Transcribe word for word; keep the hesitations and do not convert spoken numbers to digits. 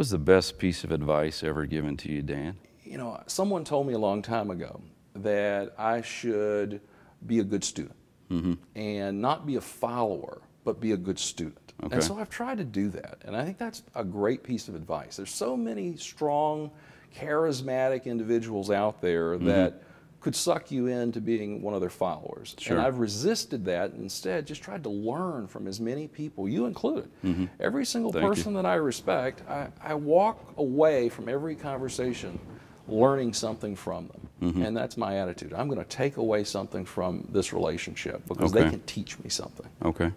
was the best piece of advice ever given to you, Dan? You know, someone told me a long time ago that I should be a good student, mm-hmm. and not be a follower, but be a good student. Okay. And so I've tried to do that, and I think that's a great piece of advice. There's so many strong, charismatic individuals out there mm-hmm. that could suck you into being one of their followers. Sure. And I've resisted that and instead just tried to learn from as many people, you included. Mm-hmm. Every single Thank person you. that I respect, I, I walk away from every conversation learning something from them. Mm-hmm. And that's my attitude. I'm going to take away something from this relationship because okay. they can teach me something. Okay.